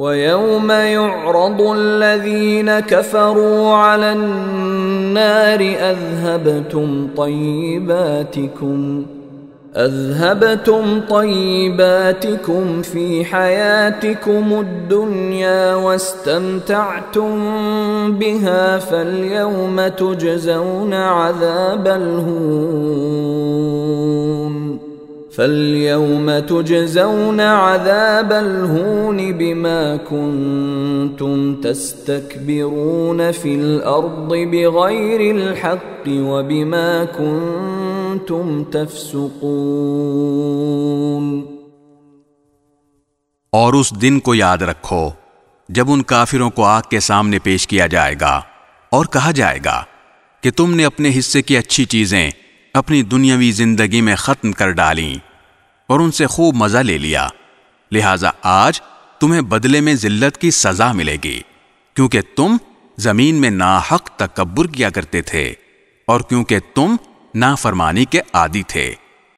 وَيَوْمَ يُعْرَضُ الَّذِينَ كَفَرُوا عَلَى النَّارِ أَذْهَبْتُمْ طَيِّبَاتِكُمْ فِي حَيَاتِكُمُ الدُّنْيَا وَاسْتَمْتَعْتُمْ بِهَا فَالْيَوْمَ تُجْزَوْنَ عَذَابَ الْهُونِ بما كنتم تستكبرون في الأرض بغير الحق وبما كنتم تفسقون. اور اس دن کو یاد رکھو جب ان کافروں کو آگ کے سامنے پیش کیا جائے گا اور کہا جائے گا کہ تم نے اپنے حصے کی اچھی چیزیں اپنی دنیاوی زندگی میں ختم کر ڈالیں اور ان سے خوب مزہ لے لیا، لہٰذا آج تمہیں بدلے میں ذلت کی سزا ملے گی، کیونکہ تم زمین میں ناحق تکبر کیا کرتے تھے اور کیونکہ تم نافرمانی کے عادی تھے۔